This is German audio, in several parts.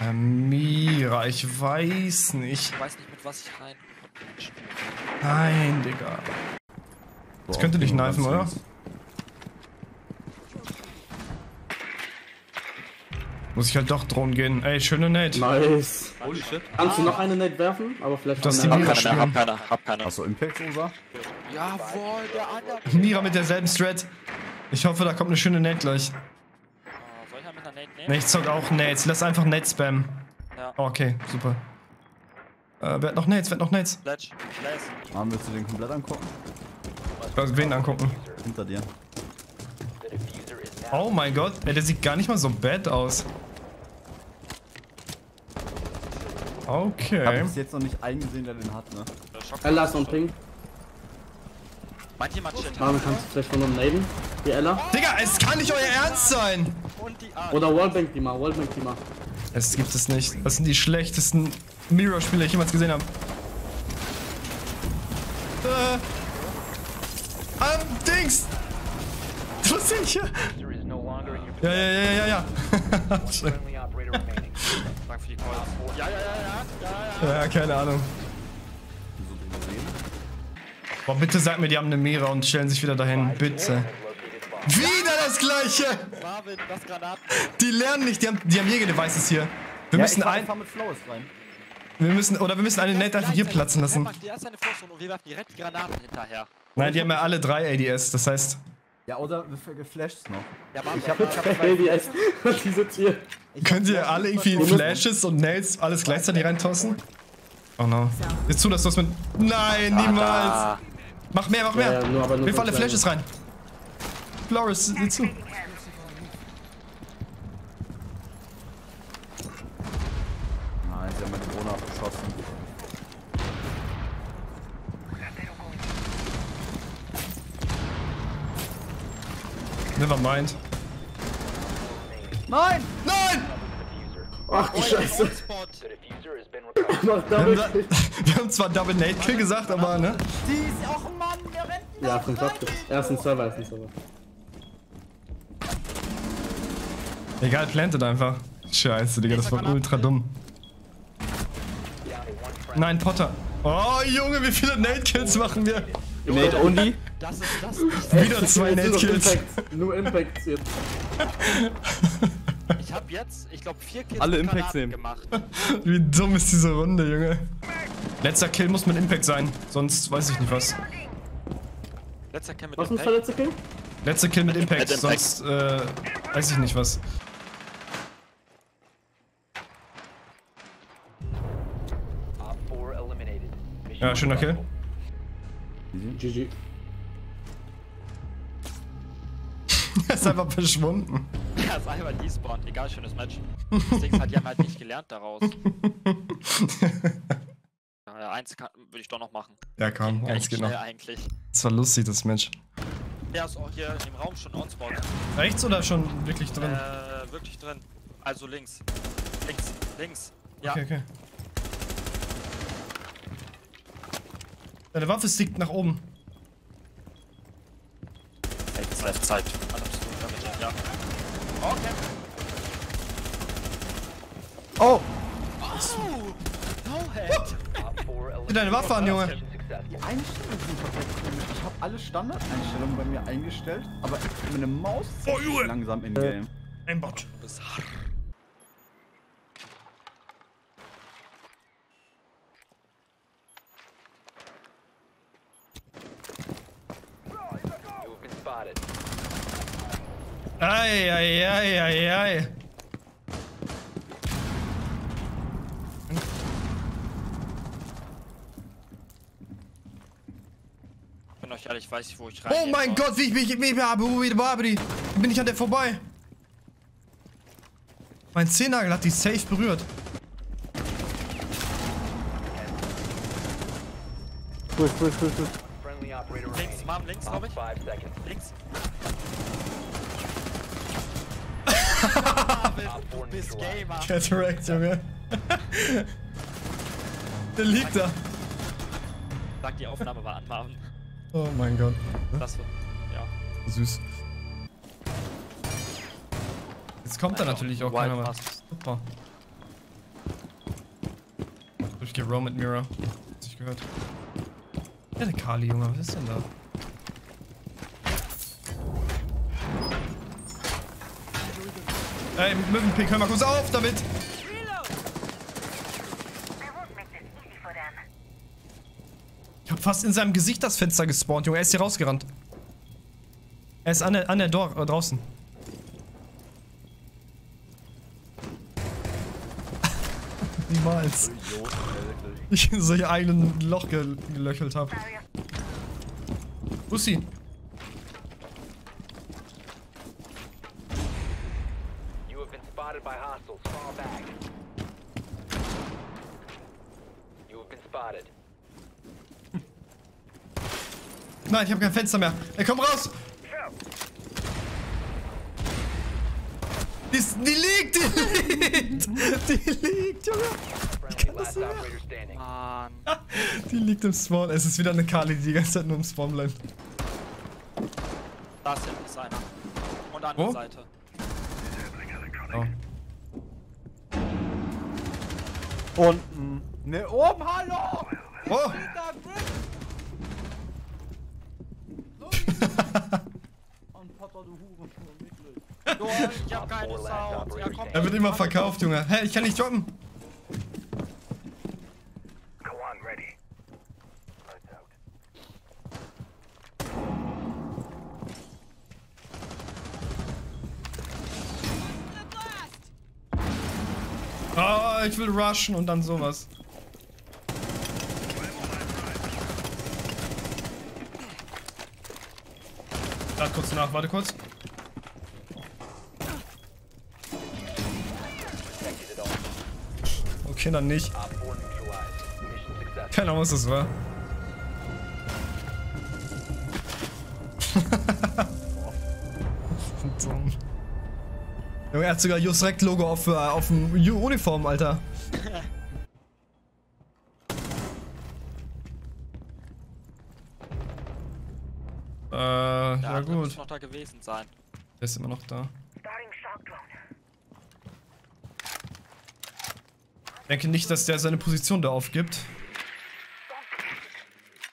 Amira, ich weiß nicht. Ich weiß nicht, mit was ich rein. Nein, Digga. Das könnte dich kneifen, oder? Muss ich halt doch Drohnen gehen. Ey, schöne Nate. Nice. Holy shit. Kannst du noch eine Nate werfen? Aber vielleicht das die Mira spielen. Hab keine. Hast du Impact, unser? Jawohl, der andere. Mira mit derselben Strat. Ich hoffe, da kommt eine schöne Nate gleich. Soll ich halt mit einer Nate nehmen? Nee, ich zock auch Nates. Lass einfach Nate spammen. Ja. Oh, okay, super. Wer hat noch Nates? Fletch. Willst du den komplett angucken? Lass wen angucken. Hinter dir. Oh mein Gott, ey, der sieht gar nicht mal so bad aus. Okay. Ich hab bis jetzt noch nicht eingesehen, der den hat, ne? Ella ist noch ein Ping. Manchmal kannst du vielleicht von einem naden. Die Ella. Digga, es kann nicht euer Ernst sein! Oder Wallbank die mal. Es gibt es nicht. Das sind die schlechtesten Mirror-Spiele, die ich jemals gesehen habe. Dings! Was ist hier? Ja. Ja, keine Ahnung. Boah, bitte sag mir, die haben eine Mira und stellen sich wieder dahin. Bitte. Wieder das Gleiche! Die lernen nicht, die haben Jäger-Devices hier. Wir müssen ein... Wir müssen eine Nate einfach hier platzen lassen. Nein, die haben ja alle 3 ADS, das heißt... Ja, oder geflasht noch. Ja, ich hab diese Tier. Könnt ihr alle irgendwie Flashes und Nails alles gleichzeitig reintossen? Oh no. Sieh zu, dass du das mit... Nein, niemals! Mach mehr! Wir fallen Flashes rein. Floris, sieh zu. Nein, sie haben meine Drohne abgeschossen. Nevermind. Nein! Ach du Scheiße. Wir haben zwar Double Nate Kill gesagt, aber ne? Die ist auch ein Mann, der rennt. Ja, von Kopf. Ersten Server. Egal, plantet einfach. Scheiße, Digga, das war ultra dumm. Nein, Potter. Oh Junge, wie viele Nate Kills machen wir? Nate only? Wieder 2 Nate-Kills. Nur Impacts jetzt. Ich hab jetzt, ich glaube, 4 Kills alle Impacts gemacht. Wie dumm ist diese Runde, Junge. Letzter Kill muss mit Impact sein, sonst weiß ich nicht was. Was muss der letzte Kill? Letzter Kill mit Impact, sonst weiß ich nicht was. Ja, schöner Kill. GG. Er ist einfach verschwunden. Er ist einfach despawned. Egal, schönes Match. Das Ding hat ja halt nicht gelernt daraus. Ja, 1 würde ich doch noch machen. Ja, kam. 1 genau. Eigentlich. Das war lustig, das Match. Der ist auch hier im Raum schon on-spawn. Rechts oder schon wirklich drin? Wirklich drin. Also links. Links. Ja. Okay. Deine Waffe stickt nach oben. Zeit. Ja. Okay. Oh! Oh! Deine Waffe an, Junge! Die Einstellungen sind perfekt komisch. Ich habe alle Standardeinstellungen bei mir eingestellt, aber ich bin eine Maus langsam in Game. Ein Bot. Ei. Ich bin euch ehrlich, ich weiß nicht, wo ich rein. Oh mein Gott, wie ich mich habe. Bin ich an der vorbei. Mein Zehennagel hat die safe berührt. Cool. Links, Mom, links, glaube ich. Links. Du bist Gamer. Cataract, Junge. Der liegt da. Sag, die Aufnahme war anmachen. Oh mein Gott. Das war, ja. Süß. Jetzt kommt da natürlich auch keiner mehr. Super. gehe Roam mit Mira. Hat's nicht gehört. Ja, der Kali, Junge, was ist denn da? Ey, Mövenpick, hör mal kurz auf damit! Ich hab fast in seinem Gesicht das Fenster gespawnt, Junge. Er ist hier rausgerannt. Er ist an der Door draußen. Niemals. Ich in solch ein Loch gelöchelt habe. Wo ist sie? Nein, ich habe kein Fenster mehr. Ey, komm raus! Die liegt, Junge! Ich kann das nicht mehr. Die liegt im Spawn. Es ist wieder eine Kali, die ganze Zeit nur im Spawn bleibt. Da hinten ist einer. Und an der Seite. Oh. Unten. Ne, oben, hallo! Oh! Und Potter, du Hurensohn. Lol, ich hab keine Sound. Ja, komm, er wird immer verkauft, Junge. Hä, hey, ich kann nicht droppen. Ah, oh, ich will rushen und dann sowas. Warte kurz nach, warte kurz. Okay, dann nicht. Keine Ahnung, was das war. Dumm. Er hat sogar Just Rekt Logo auf dem Uniform, Alter. Ja gut. Der muss noch da gewesen sein. Der ist immer noch da. Ich denke nicht, dass der seine Position da aufgibt.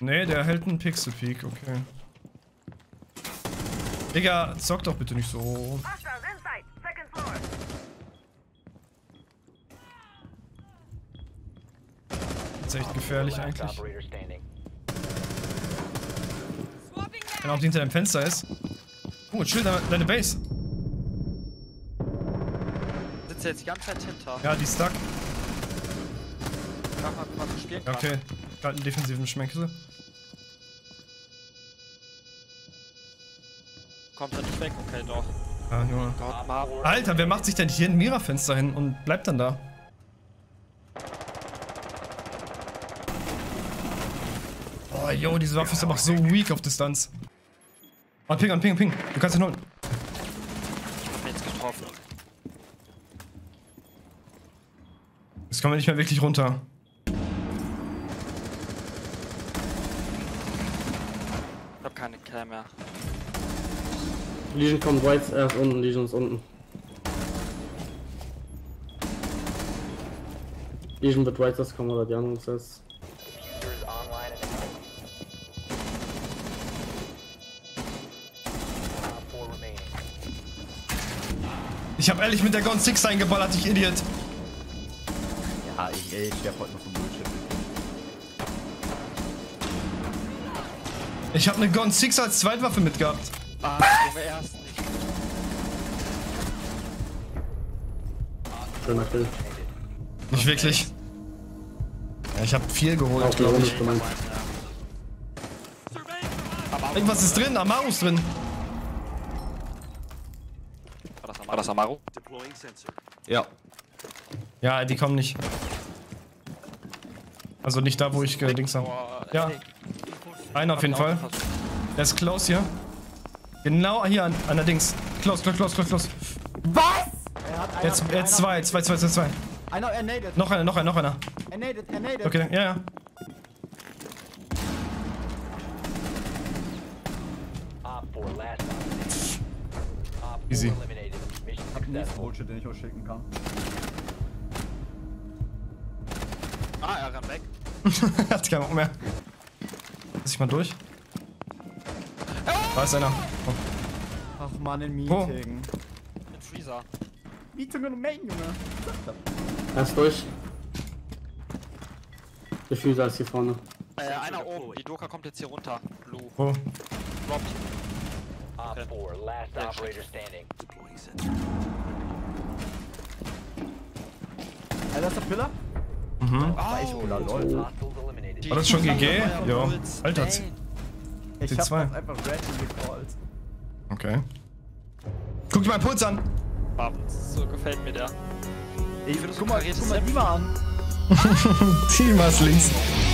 Nee, der hält einen Pixel-Peak, okay. Digga, zock doch bitte nicht so. Das ist echt gefährlich eigentlich. Wenn er auch hinter deinem Fenster ist. Oh, chill deine Base. Sitzt jetzt die ganze Zeit hinter. Ja, die ist stuck. Okay, gerade einen defensiven Schmeckse. Kommt er nicht weg? Okay, doch. Ah, Junge. Gott. Alter, wer macht sich denn hier ein Mira-Fenster hin und bleibt dann da? Oh, yo, diese Waffe ist aber so weak auf Distanz. Oh, ping. Du kannst ihn holen. Ich hab jetzt getroffen. Jetzt kommen wir nicht mehr wirklich runter. Keine Keller mehr. Legion kommt rechts, erst unten, Legion ist unten. Legion wird rechts erst kommen oder die anderen ist. Ich hab ehrlich mit der Gon 6 eingeballert, ich Idiot. Ja, ich sterb heute noch vom Bullshit. Ich hab ne Gon 6 als Zweitwaffe mitgehabt. Ah, wir erst nicht. Schöner Kill. Nicht wirklich. Ja, ich hab 4 geholt, glaube ich. Irgendwas ist drin, Amaru ist drin. War das Amaru? Ja. Ja, die kommen nicht. Also nicht da, wo ich gedings habe. Ja. Einer auf jeden Fall. Der ist close hier. Genau hier an der Dings. Close. Was? Jetzt zwei. Einer, er naded. Noch einer. Er naded. Okay, ja. Easy. Ich hab einen Bullshit, den ich euch schicken kann. Ah, er rennt weg. Hat keinen Bock mehr. Lass ich mal durch. Da ist einer. Oh. Ach man, ein Meeting. Ein Freezer. Meeting und Main, Junge. Lass durch. Der Freezer ist hier vorne. Einer oben. Die Doka kommt jetzt hier runter. Blue. Oh. Droppt. Okay. Alter, ist der Pillar? Mhm. Oh, lol. War das schon GG? Ja. Alter, ich hab das einfach random gecallt. Okay. Guck dir meinen Puls an! So gefällt mir der. Ey, guck mal Dima an. Dima ist links.